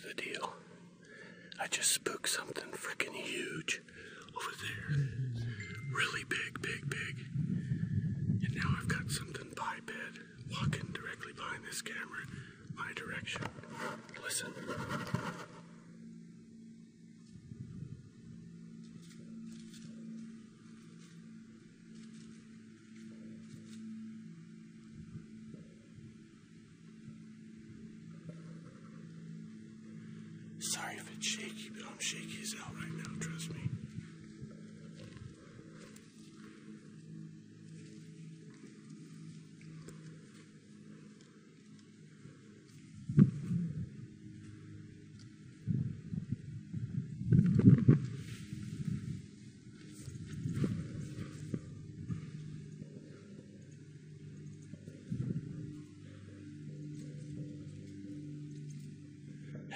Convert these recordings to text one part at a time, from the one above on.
here's the deal. I just spooked something freaking huge over there. Really big. And now I've got something biped walking directly behind this camera, my direction. Listen. Sorry if it's shaky, but I'm shaky as hell right now, trust me.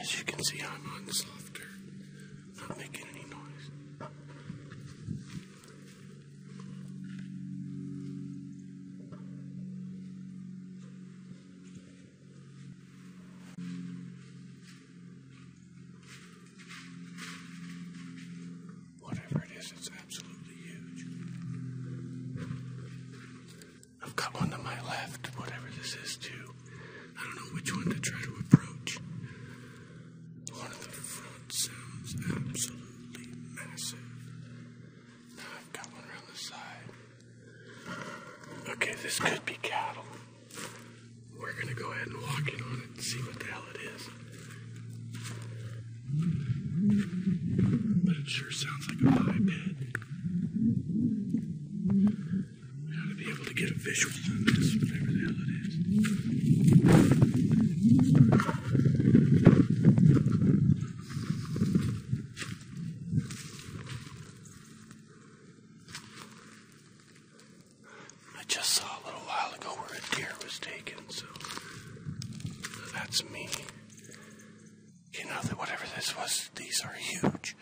As you can see, I'm on soft dirt, not making any noise. Whatever it is, it's absolutely huge. I've got one to my left, whatever this is too. I don't know which one to try to approach. Sounds absolutely massive. Now I've got one around the side. Okay, this could be cattle. We're gonna go ahead and walk in on it and see what the hell it is. But it sure sounds like a biped. We ought to be able to get a visual on this, whatever the hell it is. Me. You know that whatever this was, these are huge.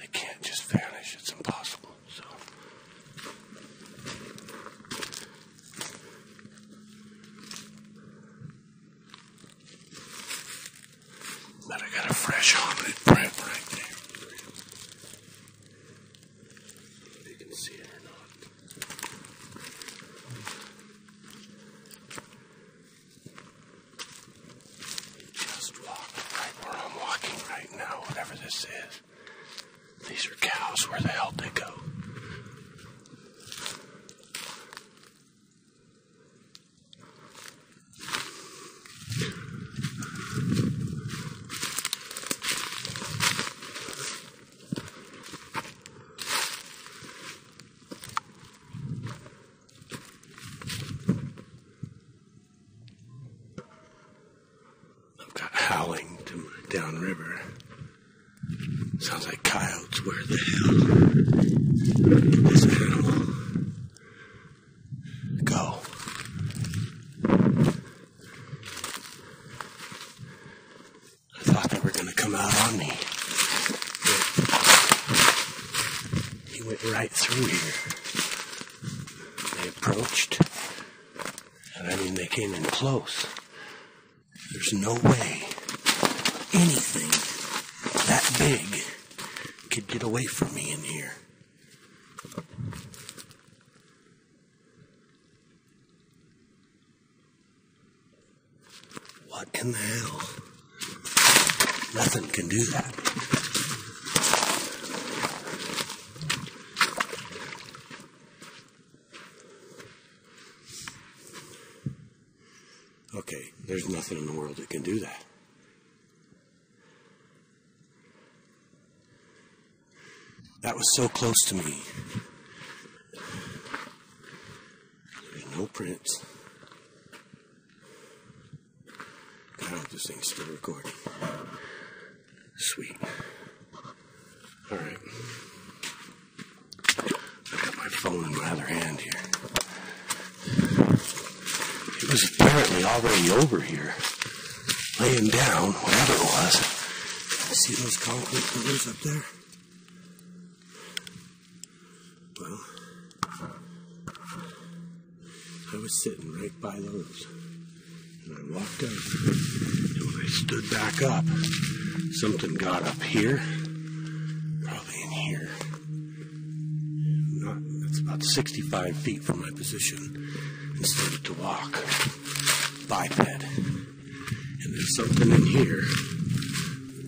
They can't just vanish. It's impossible. So but I got a fresh hominid print right there. You can see it or not. This is. These are cows. Where the hell did they go? I've got howling to my downriver. Sounds like coyotes. Where the hell did this animal go? I thought they were going to come out on me. He went right through here. They approached, and I mean they came in close. There's no way anything that big could get away from me in here. What in the hell? Nothing can do that. Okay, there's nothing in the world that can do that. That was so close to me. There's no prints. I hope this thing's still recording. Sweet. Alright. I've got my phone in my other hand here. It was apparently already over here, laying down, whatever it was. See those concrete pillars up there? Well, I was sitting right by those, and I walked up, and when I stood back up, Something got up here. Probably in here. That's about 65 feet from my position. And started to walk. Biped. And there's something in here.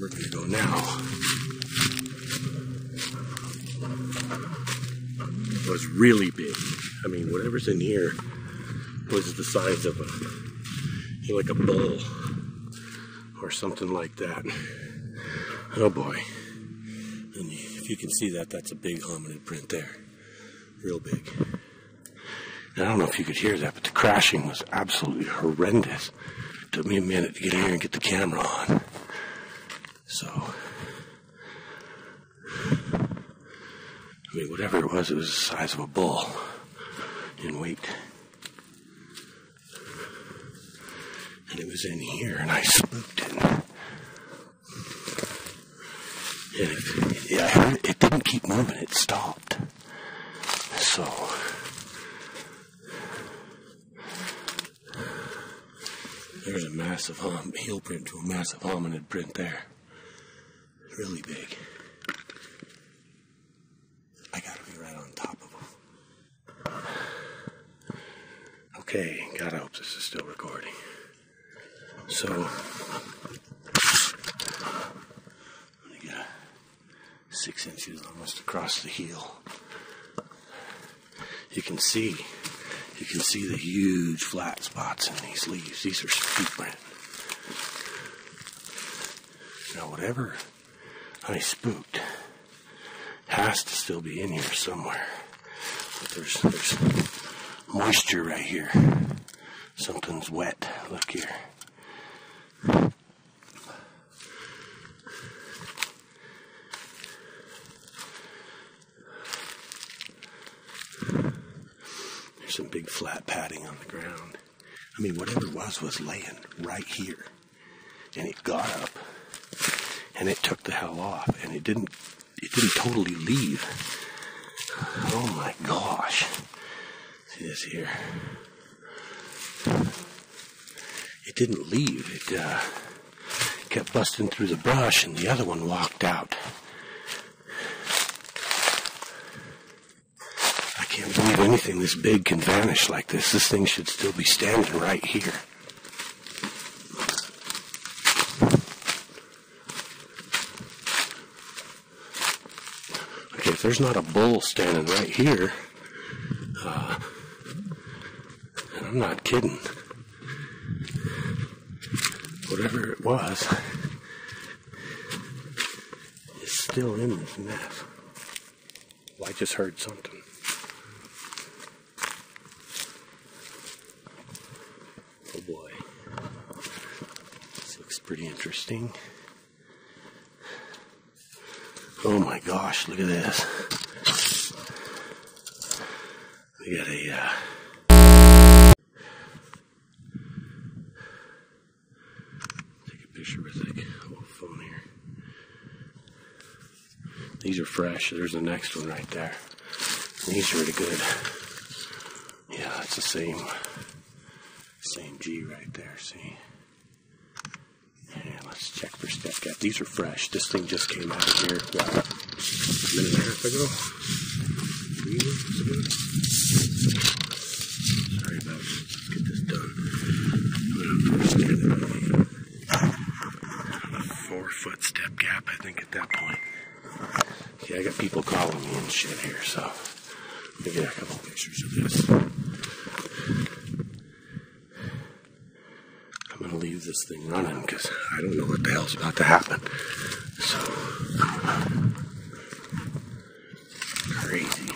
We're going to go now. It was really big. I mean, whatever's in here was the size of a, like a bull or something like that. Oh boy. And if you can see that, that's a big hominid print there. Real big. And I don't know if you could hear that, but the crashing was absolutely horrendous. It took me a minute to get in here and get the camera on. So, I mean, whatever it was the size of a bull in weight. And it was in here, and I spooked it. And I heard it didn't keep moving, it stopped. So, there's a massive heel print to a massive hominid print there. Really big. I gotta be right on top of them. Okay, God, I hope this is still recording. So, I'm gonna get a 6 inches almost across the heel. You can see the huge flat spots in these leaves. These are speed print. Now, whatever I spooked has to still be in here somewhere. But there's moisture right here. Something's wet. Look here. There's some big flat padding on the ground. I mean, whatever it was laying right here. And it got up. And it took the hell off. And it didn't totally leave. Oh my gosh. See this here? It didn't leave. It kept busting through the brush, and the other one walked out. I can't believe anything this big can vanish like this. This thing should still be standing right here. Okay, if there's not a bull standing right here, and I'm not kidding. Whatever it was, it's still in this mess. Well, I just heard something. Oh boy. This looks pretty interesting. Oh my gosh, look at this. We got a, these are fresh. There's the next one right there. These are really good. Yeah, it's the same G right there, see? Yeah, let's check for step gap. These are fresh. This thing just came out of here, what, a minute and a half ago? 3 weeks ago? Sorry about it. Let's get this done. I'm a 4 foot step gap, I think, at that point. Yeah, I got people calling me and shit here, so I'm gonna get a couple pictures of this. I'm gonna leave this thing running because I don't know what the hell's about to happen. So crazy.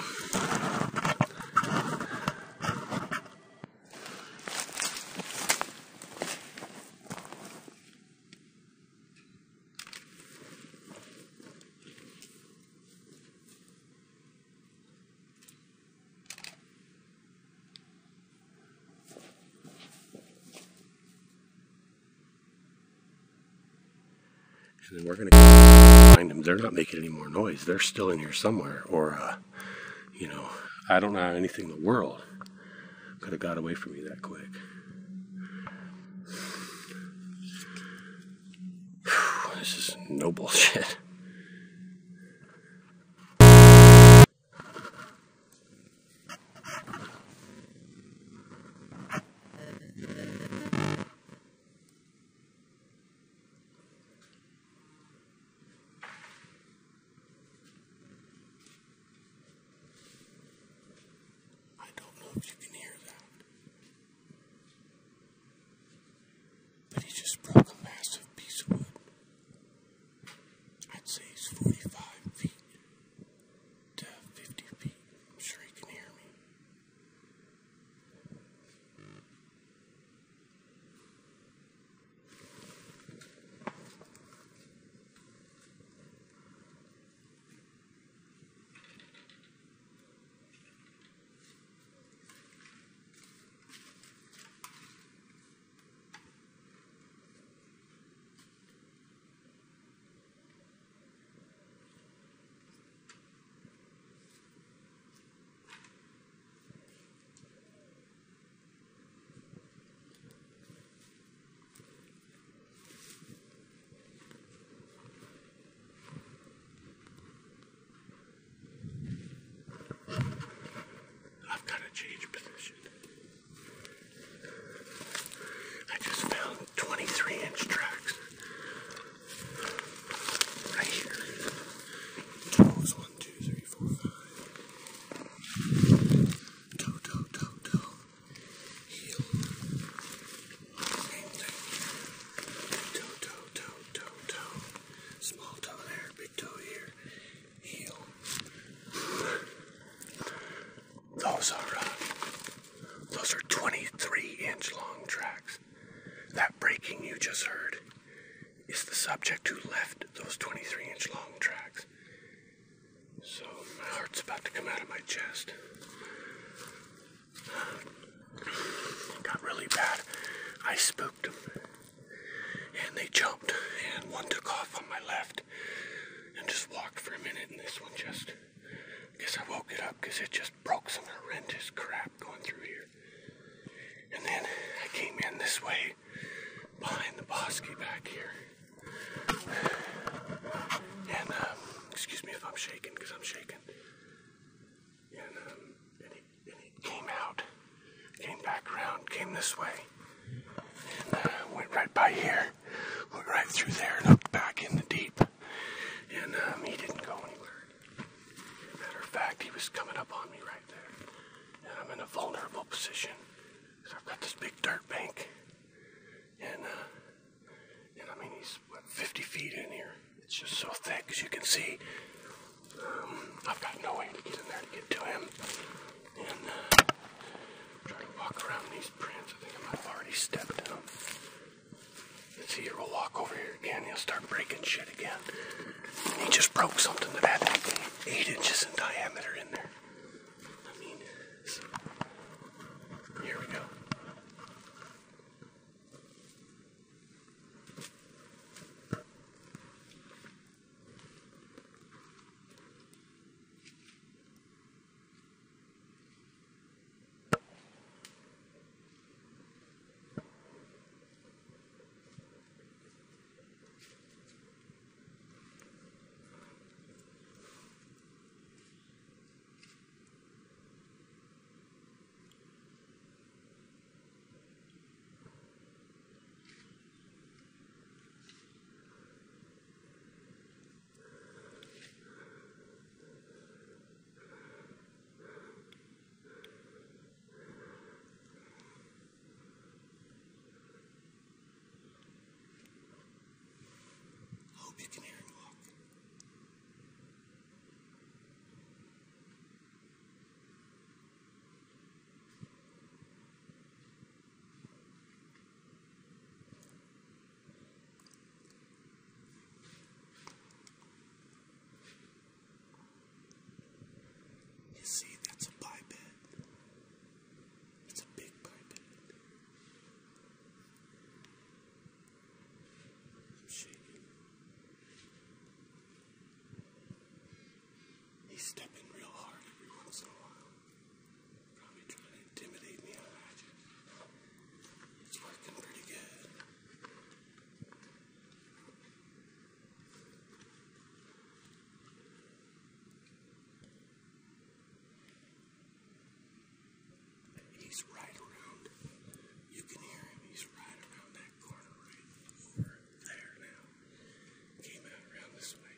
And then we're going to find them. They're not making any more noise. They're still in here somewhere. Or, you know, I don't know anything in the world could have got away from me that quick. This is no bullshit. Change position. I just found 23-inch tracks right here. Toes, 1, 2, 3, 4, 5. Toe, toe, toe, toe. Heel. Same thing. Toe, toe, toe, toe, toe. Small toe there, big toe here. Heel. Those are 23-inch long tracks. That breaking you just heard is the subject who left those 23-inch long tracks. So my heart's about to come out of my chest. It got really bad. I spooked them, and they jumped, and one took off on my left and just walked for a minute, and this one just, I guess I woke it up because it just broke some horrendous crap going through here. And then I came in this way, behind the bosky back here. And, excuse me if I'm shaking, because I'm shaking. And it came out, came back around, came this way. And went right by here, went right through there, and up back in the deep. And he didn't go anywhere. Matter of fact, he was coming up on me right there. And I'm in a vulnerable position. I've got this big dirt bank, and I mean, he's, what, 50 feet in here. It's just so thick, as you can see. I've got no way to get in there to get to him, and try to walk around these prints. I think I might have already stepped on them. Let's see here, we'll walk over here again, he'll start breaking shit again. And he just broke something that had 8 inches in diameter in there. I mean, so here we go. He's right around. You can hear him. He's right around that corner right over there now. Came out around this way.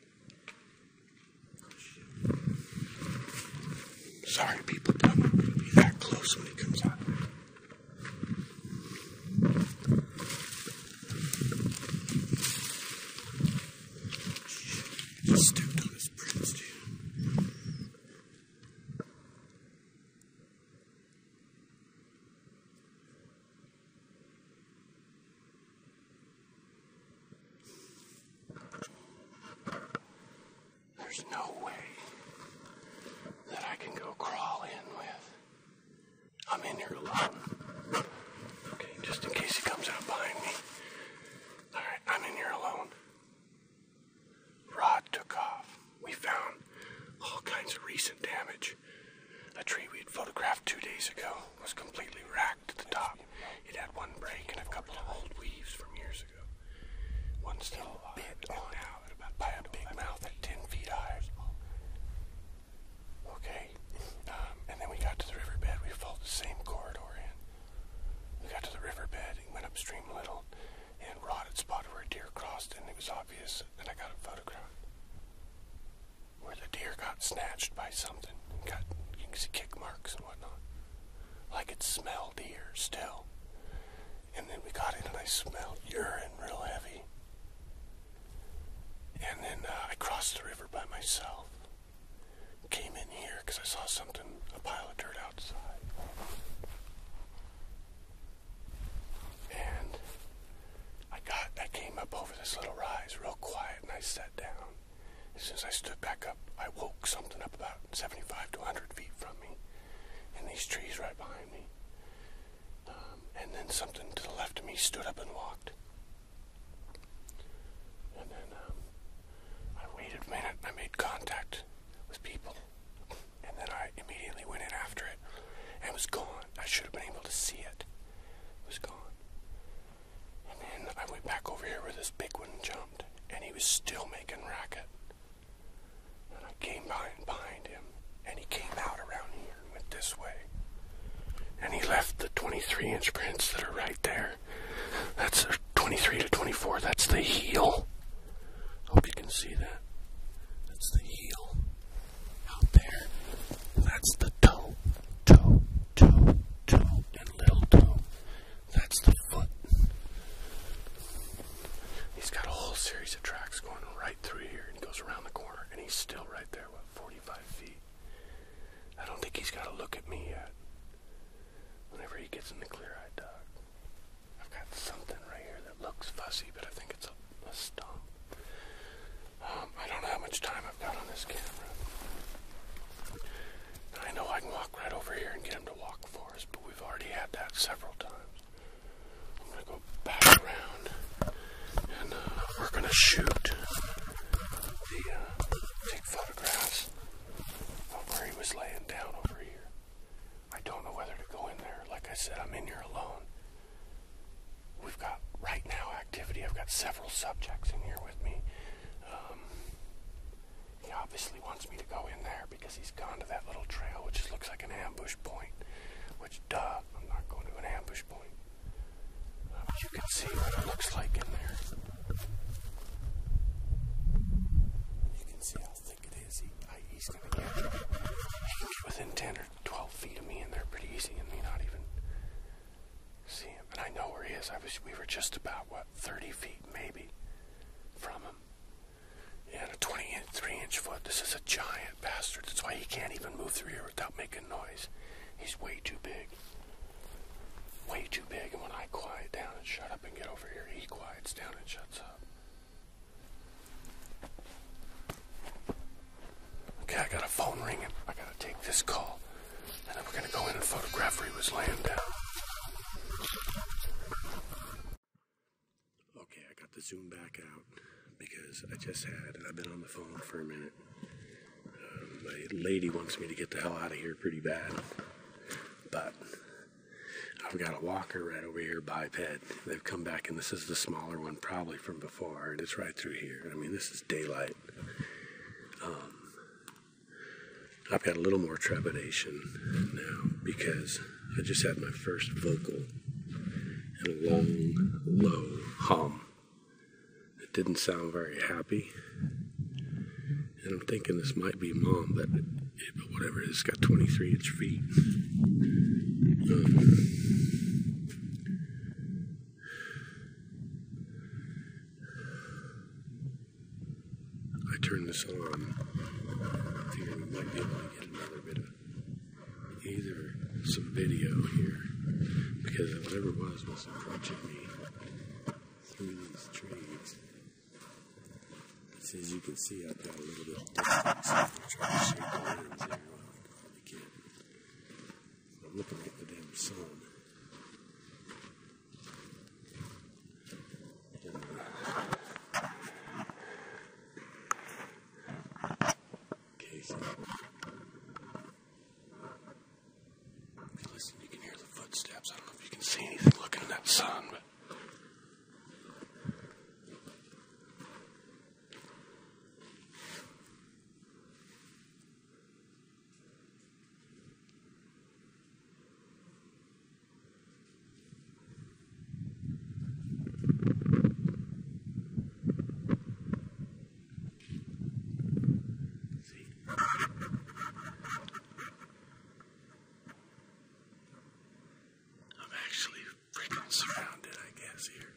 Oh, shit. Sorry, people don't be that close when he comes out. There's no way that I can go crawl in with. I'm in here alone. Okay, just in case he comes out behind me. All right, I'm in here alone. Rod took off. We found all kinds of recent damage. A tree we had photographed 2 days ago was completely racked at the top. It had one break and a couple of old weaves from years ago. One still bit on out by a big mouth at 10 feet high. Okay, and then we got to the riverbed. We followed the same corridor in. We got to the riverbed and went upstream a little, and Rod had spotted where a deer crossed, and it was obvious that I got a photograph where the deer got snatched by something and got, you can see kick marks and whatnot. Like it smelled deer still. And then we got in and I smelled urine real heavy. And then I crossed the river by myself. Came in here because I saw something, a pile of dirt outside. And I came up over this little rise real quiet and I sat down. As soon as I stood back up, I woke something up about 75 to 100 feet from me. And these trees right behind me. And then something to the left of me stood up and walked. And then, waited a minute, I made contact with people, and then I immediately went in after it, and was gone. I should have been able to see it. It was gone. And then I went back over here where this big one jumped, and he was still making racket. And I came behind him, and he came out around here and went this way. And he left the 23-inch prints that are right there. That's 23 to 24, that's the heel. Hope you can see that. That's the heel out there. That's the toe, toe, toe, toe, and little toe. That's the foot. He's got a whole series of tracks going right through here, and he goes around the corner, and he's still right there, what, 45 feet. I don't think he's got a look at me yet. Whenever he gets in the clear-eyed dog. I've got something right here that looks fussy, but I think it's a stump. I don't know how much time I've got on this camera. I know I can walk right over here and get him to walk for us, but we've already had that several times. I'm going to go back around, and we're going to shoot the take photographs of where he was laying down over here. I don't know whether to go in there. Like I said, I'm in here alone. We've got, right now, activity. I've got several subjects in here with me. He obviously wants me to go in there because he's gone to that little trail, which looks like an ambush point, which, duh, I'm not going to an ambush point. You can see what it looks like in there. You can see how thick it is. He's going to get within 10 or 12 feet of me, and they're pretty easy, and me not even see him. And I know where he is. We were just about, what, 30 feet maybe from him. And a 23-inch foot. This is a giant bastard. That's why he can't even move through here without making noise. He's way too big. Way too big. And when I quiet down and shut up and get over here, he quiets down and shuts up. Okay, I got a phone ringing. I gotta take this call. And then we're gonna go in and photograph where he was laying down. Okay, I got to zoom back out. Because I just had, I've been on the phone for a minute. My lady wants me to get the hell out of here pretty bad. But I've got a walker right over here, biped. They've come back, and this is the smaller one probably from before, and it's right through here. I mean, this is daylight. I've got a little more trepidation now because I just had my first vocal and a long, low hum. It didn't sound very happy. And I'm thinking this might be mom, but whatever, it's got 23-inch feet. I turned this on. I figured we might be able to get another bit of either some video here, because whatever was approaching me through these trees. As you can see, I've got a little bit of distance. So I'm trying to shake the limbs there. I can't. So I'm looking at the damn sun. Okay, so listen, you can hear the footsteps. I don't know if you can see anything looking at that sun, but surrounded, I guess, here.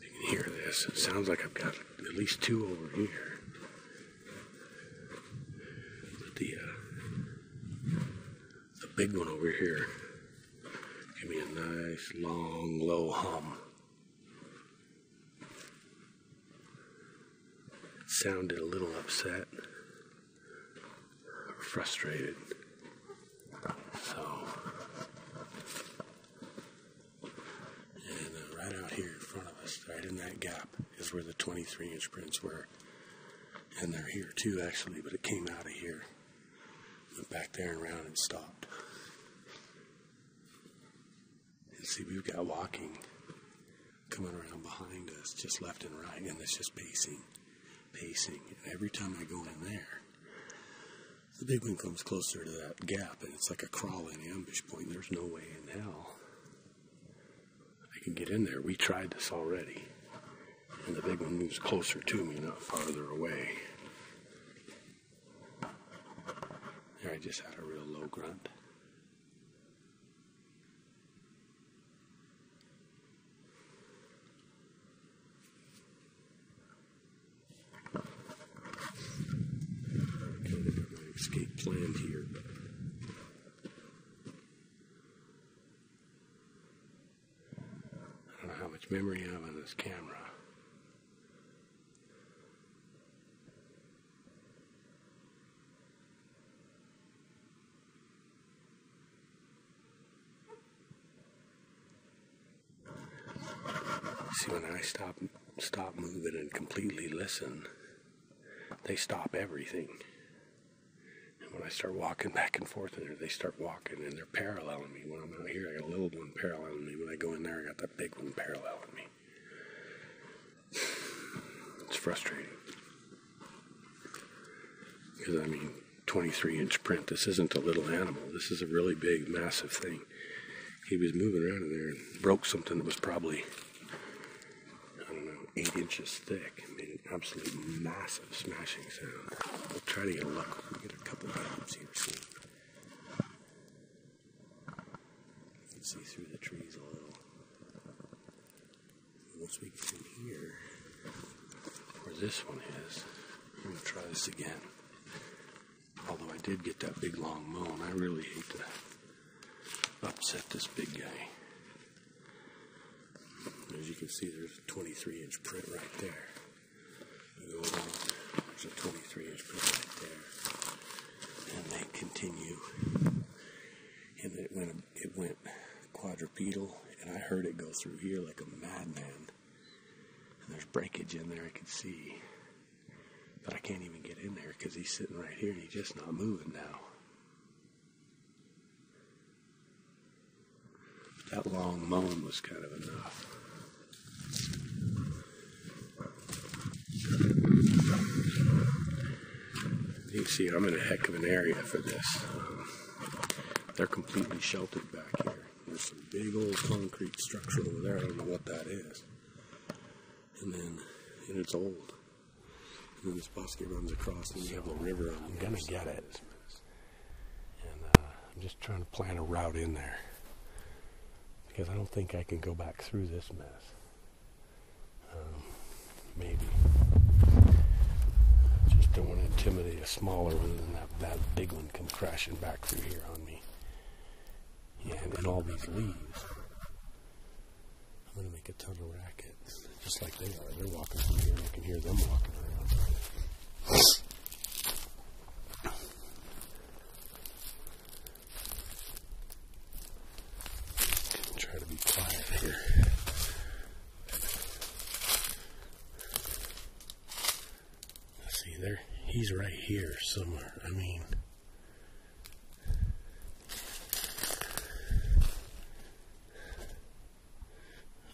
You can hear this. It sounds like I've got at least two over here. The big one over here, give me a nice, long, low hum. It sounded a little upset, frustrated, so. And right out here in front of us, right in that gap, is where the 23-inch prints were. And they're here too, actually, but it came out of here. Went back there and around and stopped. And see, we've got walking coming around behind us, just left and right, and it's just pacing. And every time I go in there, the big one comes closer to that gap, and it's like a crawling ambush point. There's no way in hell I can get in there. We tried this already, and the big one moves closer to me, not farther away. I just had a real low grunt. Kind of got my escape planned here, but I don't know how much memory I have on this camera. See, when I stop moving and completely listen, they stop everything. And when I start walking back and forth in there, they start walking and they're paralleling me. When I'm out here, I got a little one paralleling me. When I go in there, I got that big one paralleling me. It's frustrating. Because, I mean, 23-inch print, this isn't a little animal. This is a really big, massive thing. He was moving around in there and broke something that was probably 8 inches thick. It made an absolute massive smashing sound. We'll try to get a look. We'll get a couple of items here soon. You can see through the trees a little. Once we get in here, where this one is, I'm going to try this again. Although I did get that big long moan, I really hate to upset this big guy. As you can see, there's a 23-inch print right there. There's a 23-inch print right there. And they continue. And then it went quadrupedal, and I heard it go through here like a madman. And there's breakage in there I could see. but I can't even get in there because he's sitting right here and he's just not moving now. That long moan was kind of enough. You can see I'm in a heck of an area for this. They're completely sheltered back here. There's some big old concrete structure over there. I don't know what that is. And it's old. And then this bosky runs across, and you have the river on the other side. I'm gonna get it. And I'm just trying to plan a route in there, because I don't think I can go back through this mess. Maybe. Just don't want to intimidate a smaller one than that big one come crashing back through here on me. And all these leaves. I'm going to make a ton of racket. Just like they are. They're walking through here and I can hear them walking around. Try to be quiet here. Let's see, there, he's right here somewhere. I mean,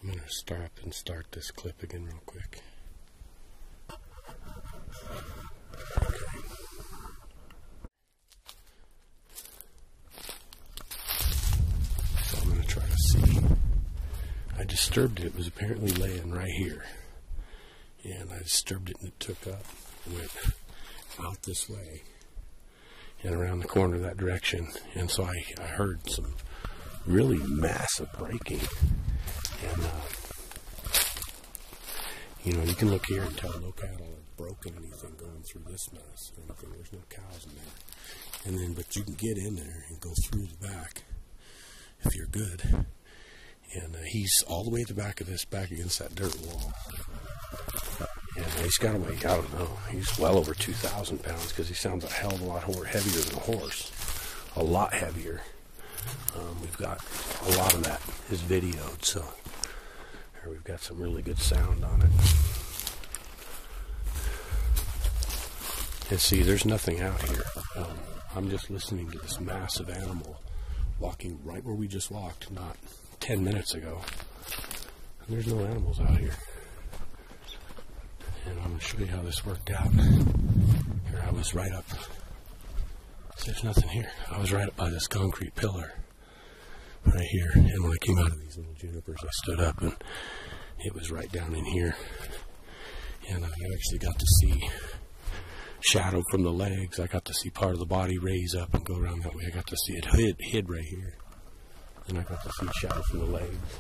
I'm gonna stop and start this clip again real quick. Disturbed it was apparently laying right here, and I disturbed it and it took up, went out this way and around the corner that direction, and so I heard some really massive breaking, and you know, you can look here and tell no cattle have broken anything going through this mess or anything. There's no cows in there, and then but you can get in there and go through the back if you're good. And he's all the way at the back of this, back against that dirt wall. And he's got to weigh, I don't know, he's well over 2,000 pounds, because he sounds a hell of a lot heavier than a horse. A lot heavier. We've got a lot of that is videoed, so we've got some really good sound on it. And see, there's nothing out here. I'm just listening to this massive animal walking right where we just walked, not 10 minutes ago, and there's no animals out here. And I'm going to show you how this worked out. Here I was right up, there's nothing here, I was right up by this concrete pillar right here, and when I came out of these little junipers I stood up and it was right down in here, and I actually got to see shadow from the legs. I got to see part of the body raise up and go around that way. I got to see it hid right here. And I got to see shadow from the legs.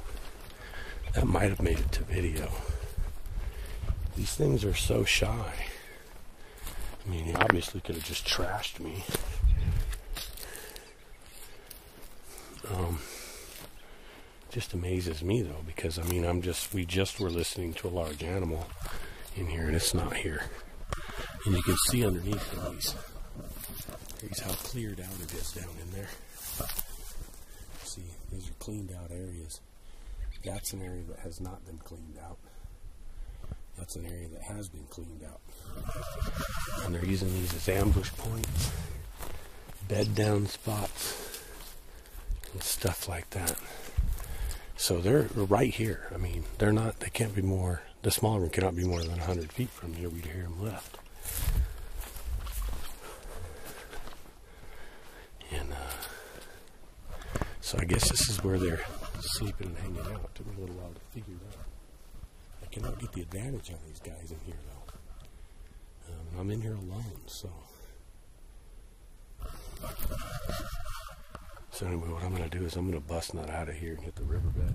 That might have made it to video. These things are so shy. I mean, he obviously could have just trashed me. Just amazes me though, because I mean, we just were listening to a large animal in here, and it's not here. And you can see underneath these how cleared out it is down in there. See, these are cleaned out areas. That's an area that has not been cleaned out. That's an area that has been cleaned out. And they're using these as ambush points, bed down spots, and stuff like that. So they're right here. I mean, they're not, they can't be more, the smaller one cannot be more than 100 feet from here. We'd hear them left. And, so I guess this is where they're sleeping and hanging out. It took me a little while to figure it out. I cannot get the advantage on these guys in here, though. I'm in here alone, so. So anyway, what I'm going to do is I'm going to bust nut out of here and hit the riverbed.